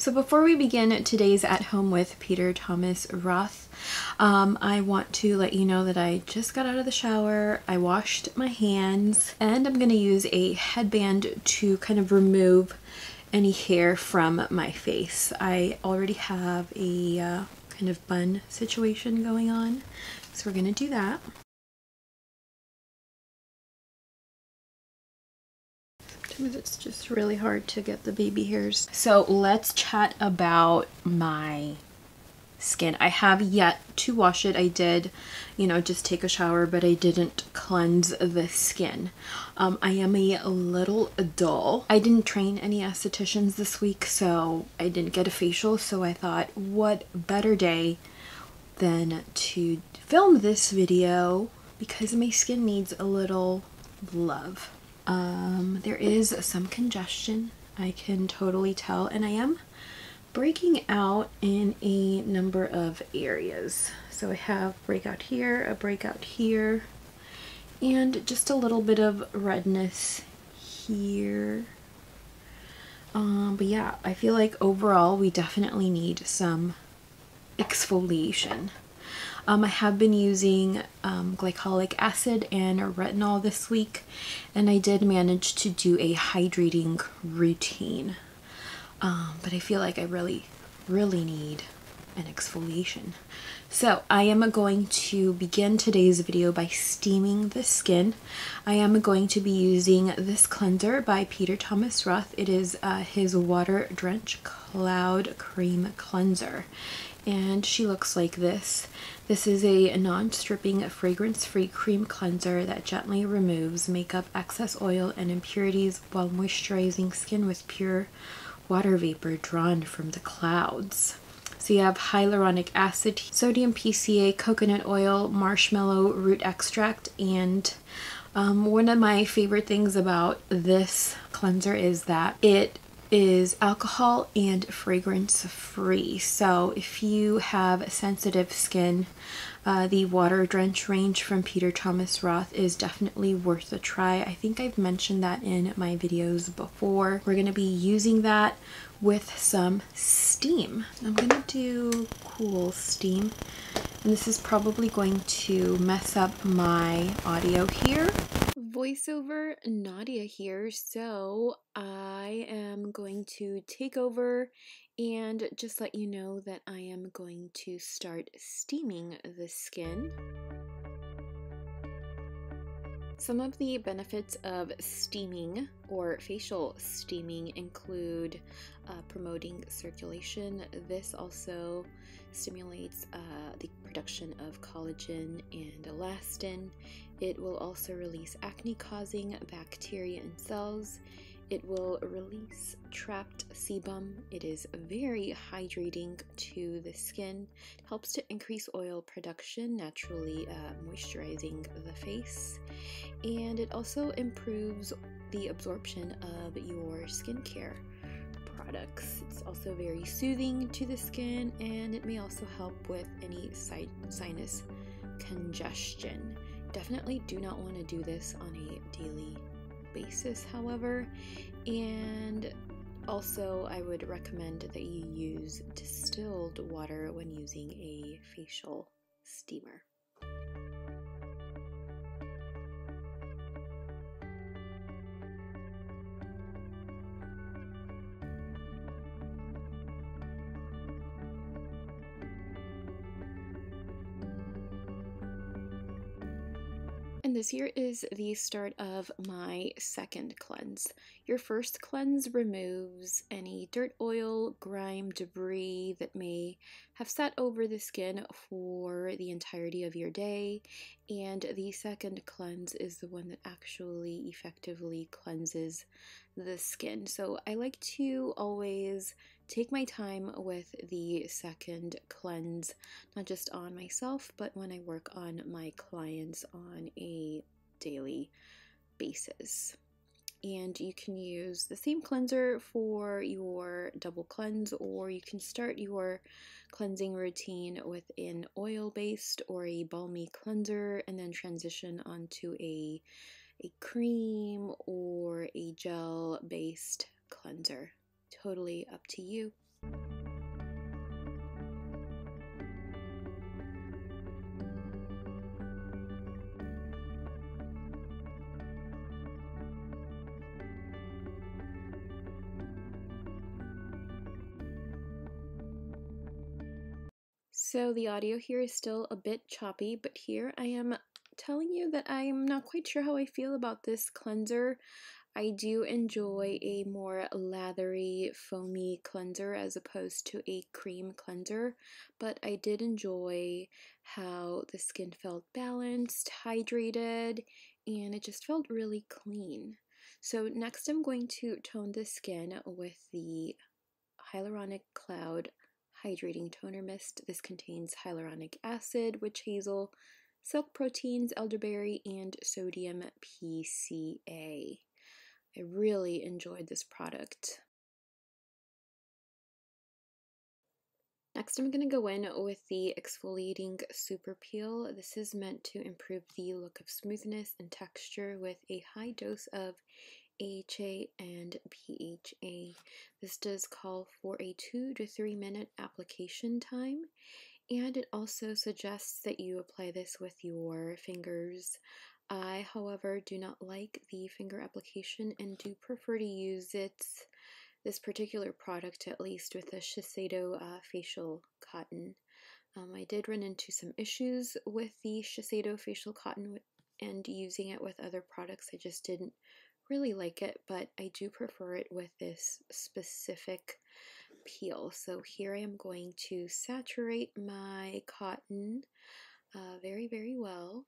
So before we begin today's At Home with Peter Thomas Roth, I want to let you know that I just got out of the shower, I washed my hands, and I'm going to use a headband to kind of remove any hair from my face. I already have a kind of bun situation going on, so we're going to do that. It's just really hard to get the baby hairs. So let's chat about my skin. I have yet to wash it. I did, you know, just take a shower, but I didn't cleanse the skin. I am a little dull. I didn't train any estheticians this week, so I didn't get a facial. So I thought, what better day than to film this video because my skin needs a little love. There is some congestion, I can totally tell, and I am breaking out in a number of areas. So I have breakout here, a breakout here, and just a little bit of redness here. But yeah, I feel like overall we definitely need some exfoliation. I have been using glycolic acid and retinol this week, and I did manage to do a hydrating routine, but I feel like I really need an exfoliation. So I am going to begin today's video by steaming the skin. I am going to be using this cleanser by Peter Thomas Roth. It is his Water Drench Cloud Cream Cleanser. And she looks like this. This is a non-stripping, fragrance-free cream cleanser that gently removes makeup, excess oil, and impurities while moisturizing skin with pure water vapor drawn from the clouds. So you have hyaluronic acid, sodium PCA, coconut oil, marshmallow root extract, and one of my favorite things about this cleanser is that it is alcohol and fragrance free. So if you have sensitive skin, the Water Drench range from Peter Thomas Roth is definitely worth a try. I think I've mentioned that in my videos before. We're going to be using that with some steam. I'm going to do cool steam, and this is probably going to mess up my audio here. Voiceover Nadia here, so I am going to take over and just let you know that I am going to start steaming the skin. Some of the benefits of steaming or facial steaming include promoting circulation. This also stimulates the production of collagen and elastin. It will also release acne-causing bacteria and cells. It will release trapped sebum. It is very hydrating to the skin. It helps to increase oil production, naturally moisturizing the face. And it also improves the absorption of your skincare products. It's also very soothing to the skin, and it may also help with any sinus congestion. Definitely do not want to do this on a daily basis, however, and also I would recommend that you use distilled water when using a facial steamer. And this here is the start of my second cleanse. Your first cleanse removes any dirt, oil, grime, debris that may have sat over the skin for the entirety of your day. And the second cleanse is the one that actually effectively cleanses the skin. So I like to always take my time with the second cleanse, not just on myself, but when I work on my clients on a daily basis. And you can use the same cleanser for your double cleanse, or you can start your cleansing routine with an oil-based or a balmy cleanser, and then transition onto a cream or a gel-based cleanser. Totally up to you. So the audio here is still a bit choppy, but here I am telling you that I'm not quite sure how I feel about this cleanser. I do enjoy a more lathery, foamy cleanser as opposed to a cream cleanser, but I did enjoy how the skin felt balanced, hydrated, and it just felt really clean. So next I'm going to tone the skin with the Hyaluronic Cloud Hydrating Toner Mist. This contains hyaluronic acid, witch hazel, silk proteins, elderberry, and sodium PCA. I really enjoyed this product. Next, I'm going to go in with the Exfoliating Super Peel. This is meant to improve the look of smoothness and texture with a high dose of AHA and BHA. This does call for a 2 to 3 minute application time, and it also suggests that you apply this with your fingers. I, however, do not like the finger application and do prefer to use this particular product, at least, with the Shiseido facial cotton. I did run into some issues with the Shiseido facial cotton and using it with other products. I just didn't really like it, but I do prefer it with this specific peel. So here I am going to saturate my cotton very, very well.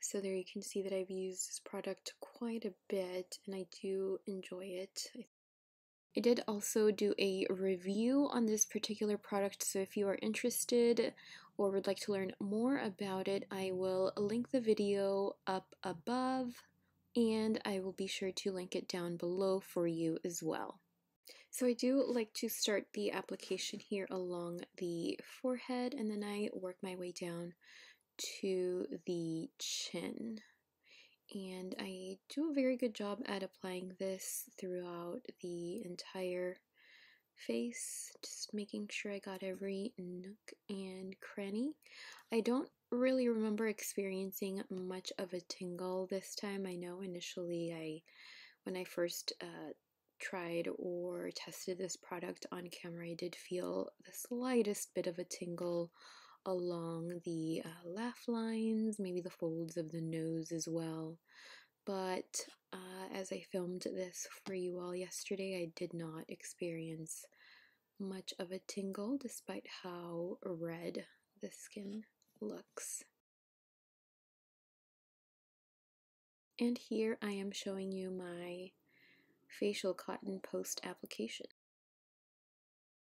So there you can see that I've used this product quite a bit and I do enjoy it. I did also do a review on this particular product, so if you are interested or would like to learn more about it, I will link the video up above and I will be sure to link it down below for you as well. So I do like to start the application here along the forehead and then I work my way down to the chin, and I do a very good job at applying this throughout the entire face, just making sure I got every nook and cranny. I don't really remember experiencing much of a tingle this time. I know initially when I first tried or tested this product on camera, I did feel the slightest bit of a tingle along the laugh lines, maybe the folds of the nose as well, but as I filmed this for you all yesterday, I did not experience much of a tingle despite how red the skin looks. And here I am showing you my facial cotton post application.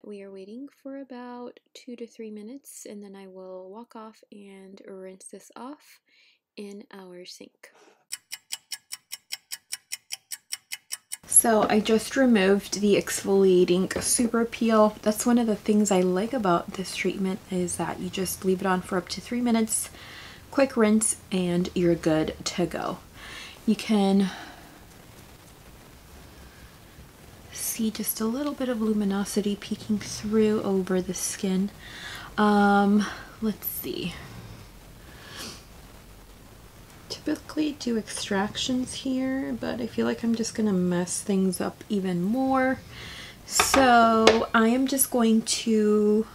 We are waiting for about 2 to 3 minutes and then I will walk off and rinse this off in our sink. So I just removed the Exfoliating Super Peel. That's one of the things I like about this treatment, is that you just leave it on for up to 3 minutes, quick rinse, and you're good to go. You can see just a little bit of luminosity peeking through over the skin. Let's see. Typically do extractions here, but I feel like I'm just gonna mess things up even more. So I am just going to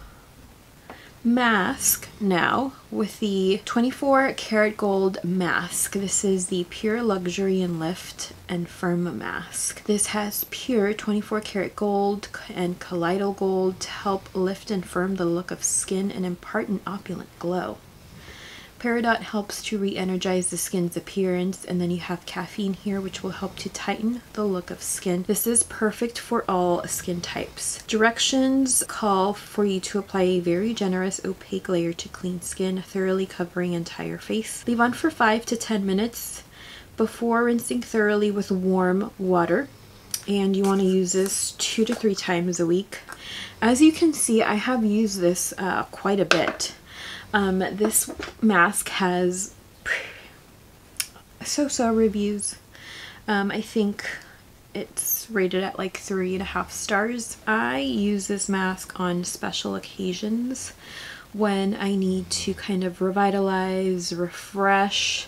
mask now with the 24 Karat Gold mask. This is the Pure Luxury and Lift and Firm mask. This has pure 24 karat gold and colloidal gold to help lift and firm the look of skin and impart an opulent glow. Peridot helps to re-energize the skin's appearance, and then you have caffeine here, which will help to tighten the look of skin. This is perfect for all skin types. Directions call for you to apply a very generous opaque layer to clean skin, thoroughly covering entire face. Leave on for 5 to 10 minutes before rinsing thoroughly with warm water, and you want to use this 2 to 3 times a week. As you can see, I have used this quite a bit. This mask has so-so reviews. I think it's rated at like 3.5 stars. I use this mask on special occasions when I need to kind of revitalize, refresh,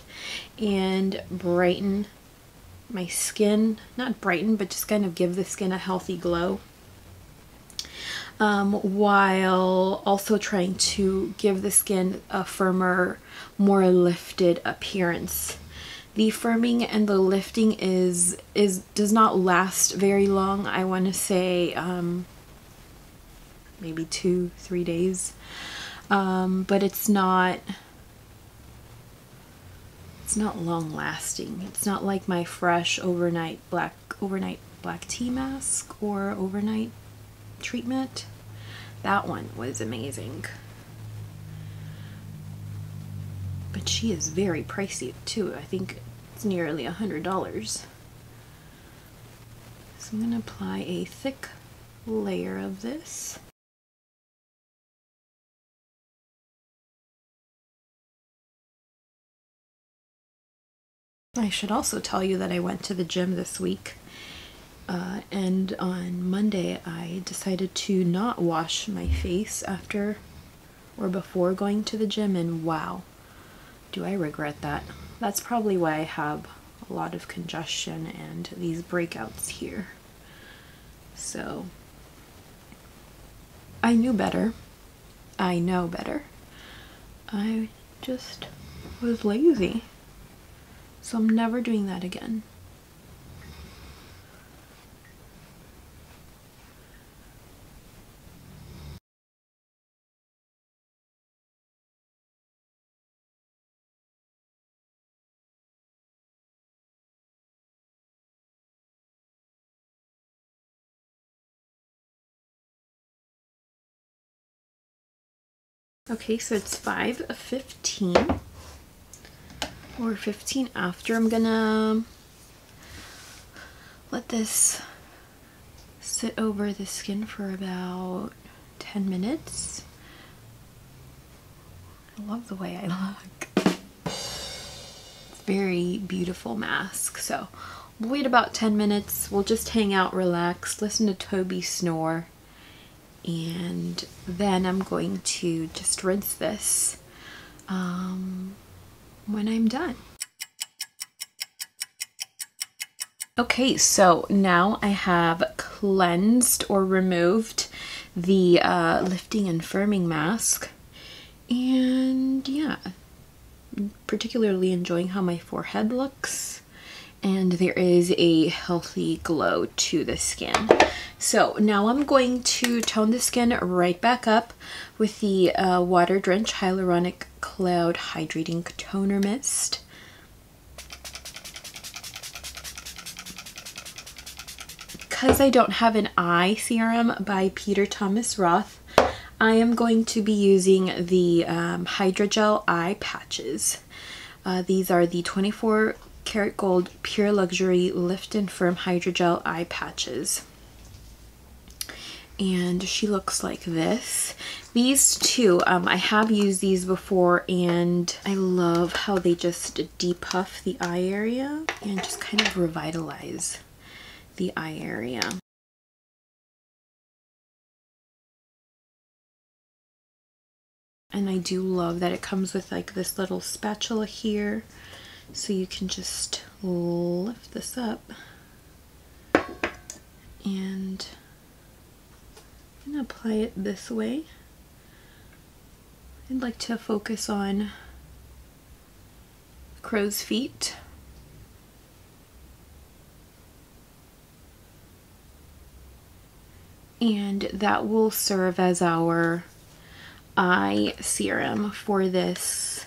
and brighten my skin, not brighten, but just kind of give the skin a healthy glow, while also trying to give the skin a firmer, more lifted appearance. The firming and the lifting does not last very long. I want to say maybe 2-3 days, but it's not long lasting. It's not like my fresh overnight black tea mask or overnight treatment. That one was amazing. But she is very pricey too. I think it's nearly $100. So I'm gonna apply a thick layer of this. I should also tell you that I went to the gym this week, and on Monday I decided to not wash my face after or before going to the gym, and wow, do I regret that. That's probably why I have a lot of congestion and these breakouts here. So I knew better. I know better. I just was lazy. So I'm never doing that again. Okay, so it's 5:15. Or 15 after. I'm gonna let this sit over the skin for about 10 minutes. I love the way I look. It's a very beautiful mask. So we'll wait about 10 minutes. We'll just hang out, relax, listen to Toby snore, and then I'm going to just rinse this. When I'm done. Okay, so now I have cleansed or removed the lifting and firming mask, and yeah, I'm particularly enjoying how my forehead looks, and there is a healthy glow to the skin. So now I'm going to tone the skin right back up with the Water Drench Hyaluronic Cloud Hydrating Toner Mist. Because I don't have an eye serum by Peter Thomas Roth, I am going to be using the Hydrogel Eye Patches. These are the 24 Karat Gold Pure Luxury Lift and Firm Hydrogel Eye Patches. And she looks like this. These two, I have used these before, and I love how they just depuff the eye area and just kind of revitalize the eye area. And I do love that it comes with like this little spatula here, so you can just lift this up, and I'm going to apply it this way. I'd like to focus on crow's feet. And that will serve as our eye serum for this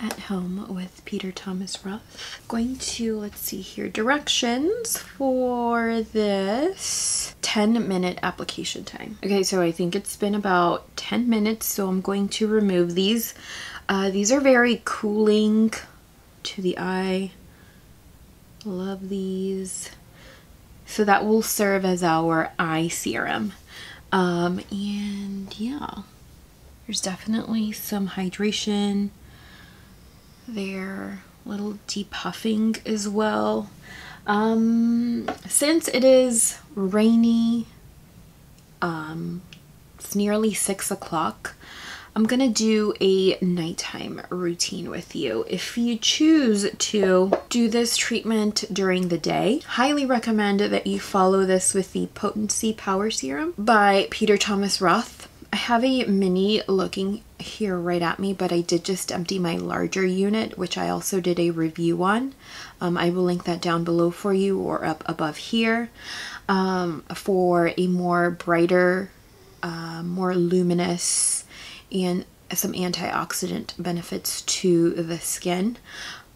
At Home with Peter Thomas Roth. Going to, let's see here, directions for this 10-minute application time. Okay, so I think it's been about 10 minutes, so I'm going to remove these. These are very cooling to the eye. Love these. So that will serve as our eye serum. And yeah, there's definitely some hydration. Their little depuffing as well. Since it is rainy, it's nearly 6 o'clock, I'm gonna do a nighttime routine with you. If you choose to do this treatment during the day, highly recommend that you follow this with the Potency Power Serum by Peter Thomas Roth. I have a mini looking here right at me, but I did just empty my larger unit, which I also did a review on. I will link that down below for you or up above here for a more brighter, more luminous, and some antioxidant benefits to the skin.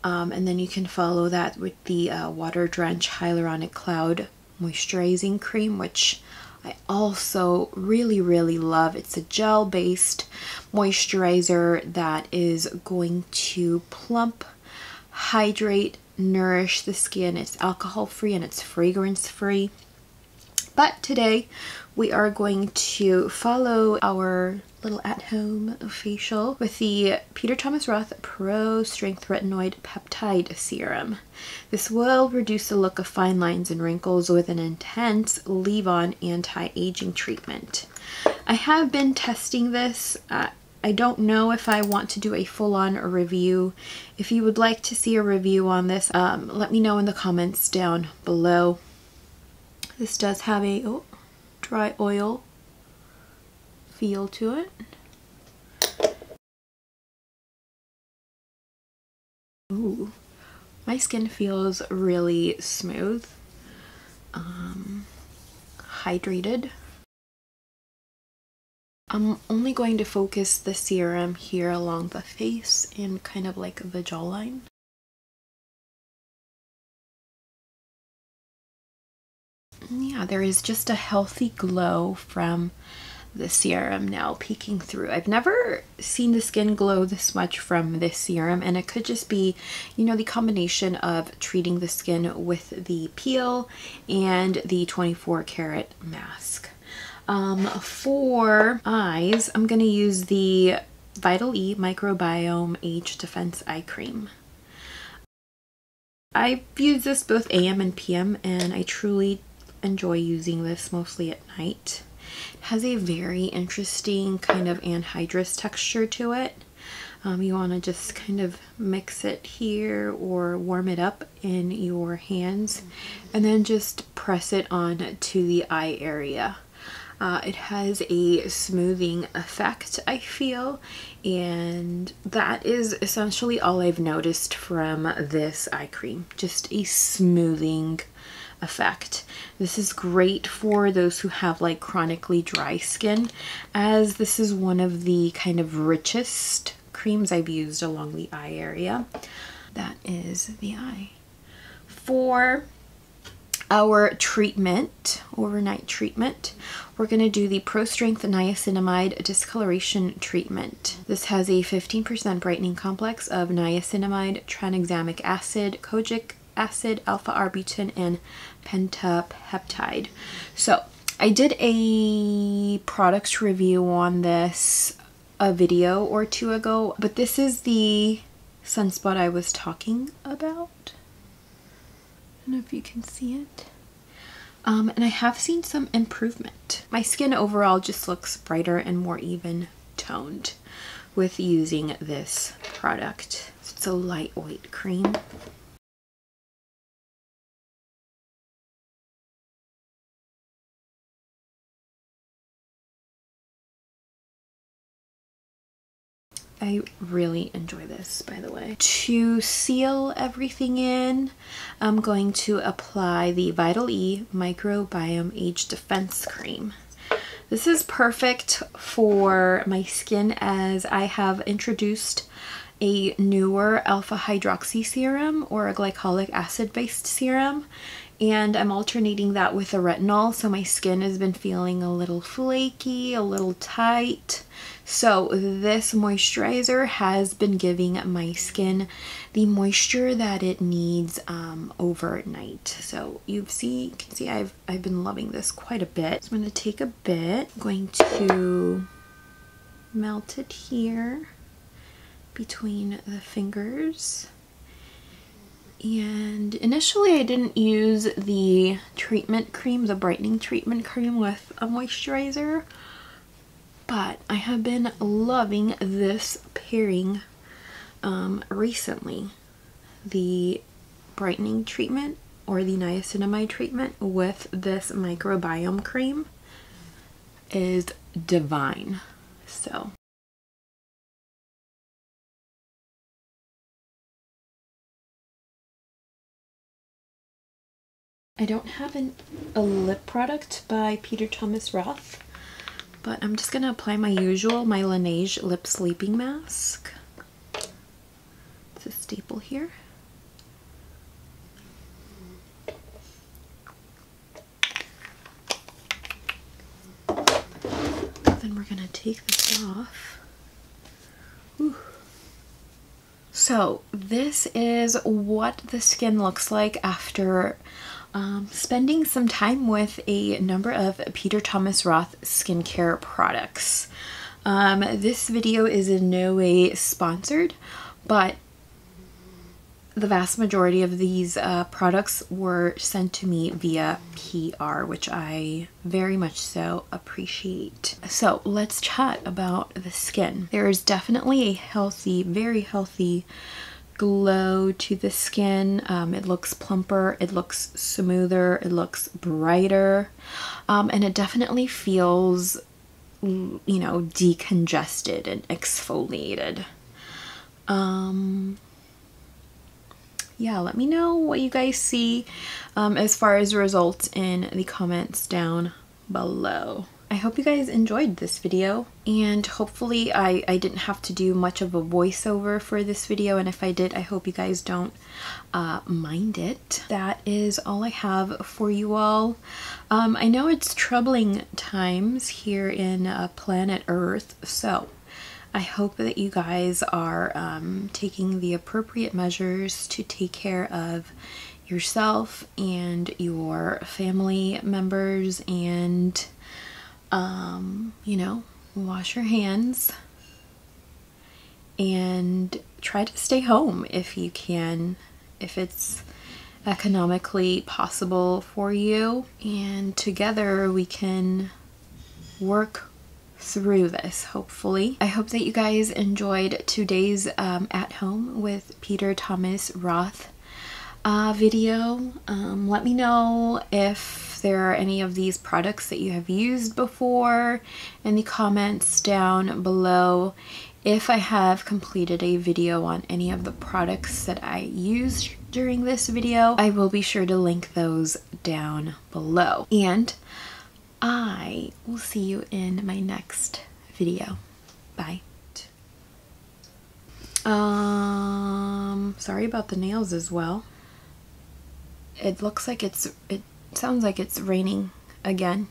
And then you can follow that with the Water Drench Hyaluronic Cloud Moisturizing Cream, which I also really, really love. It's a gel-based moisturizer that is going to plump, hydrate, nourish the skin. It's alcohol-free and it's fragrance-free. But today we are going to follow our little at-home facial with the Peter Thomas Roth Pro Strength Retinoid Peptide Serum. This will reduce the look of fine lines and wrinkles with an intense leave-on anti-aging treatment. I have been testing this. I don't know if I want to do a full-on review. If you would like to see a review on this, let me know in the comments down below. This does have a dry oil feel to it. Ooh, my skin feels really smooth, hydrated. I'm only going to focus the serum here along the face and kind of like the jawline. Yeah, there is just a healthy glow from the serum now peeking through. I've never seen the skin glow this much from this serum, and it could just be, you know, the combination of treating the skin with the peel and the 24 karat mask. For eyes, I'm going to use the Vital E Microbiome Age Defense Eye Cream. I've used this both AM and PM, and I truly enjoy using this mostly at night. It has a very interesting kind of anhydrous texture to it. You want to just kind of mix it here or warm it up in your hands and then just press it on to the eye area. It has a smoothing effect, I feel, and that is essentially all I've noticed from this eye cream, just a smoothing effect. This is great for those who have like chronically dry skin, as this is one of the kind of richest creams I've used along the eye area. That is the eye. For our treatment, overnight treatment, we're going to do the Pro Strength Niacinamide Discoloration Treatment. This has a 15% brightening complex of niacinamide, tranexamic acid, kojic acid, alpha arbutin, and pentapeptide. So I did a product review on this a video or two ago, but this is the sunspot I was talking about. I don't know if you can see it. And I have seen some improvement. My skin overall just looks brighter and more even toned with using this product. It's a lightweight cream. I really enjoy this, by the way. To seal everything in, I'm going to apply the Vital E Microbiome Age Defense Cream. This is perfect for my skin, as I have introduced a newer alpha hydroxy serum or a glycolic acid based serum, and I'm alternating that with a retinol, so my skin has been feeling a little flaky, a little tight. So this moisturizer has been giving my skin the moisture that it needs overnight. So you can see I've been loving this quite a bit. So I'm going to take a bit. I'm going to melt it here between the fingers. And initially I didn't use the treatment cream, the brightening treatment cream, with a moisturizer. but I have been loving this pairing recently. The brightening treatment or the niacinamide treatment with this microbiome cream is divine. So I don't have a lip product by Peter Thomas Roth, but I'm just going to apply my usual, my Laneige Lip Sleeping Mask. It's a staple here. Then we're going to take this off. Ooh. So this is what the skin looks like after spending some time with a number of Peter Thomas Roth skincare products. This video is in no way sponsored, but the vast majority of these products were sent to me via PR, which I very much so appreciate. So let's chat about the skin. There is definitely a healthy, very healthy glow to the skin. It looks plumper, it looks smoother, it looks brighter, and it definitely feels, you know, decongested and exfoliated. Yeah, let me know what you guys see as far as results in the comments down below. I hope you guys enjoyed this video, and hopefully I didn't have to do much of a voiceover for this video, and if I did, I hope you guys don't mind it. That is all I have for you all. I know it's troubling times here in planet Earth, so I hope that you guys are taking the appropriate measures to take care of yourself and your family members, and you know, wash your hands and try to stay home if you can, if it's economically possible for you, and together we can work through this, hopefully. I hope that you guys enjoyed today's At Home with Peter Thomas Roth video. Let me know if there are any of these products that you have used before in the comments down below. If I have completed a video on any of the products that I used during this video, I will be sure to link those down below. And I will see you in my next video. Bye. Sorry about the nails as well. It sounds like it's raining again.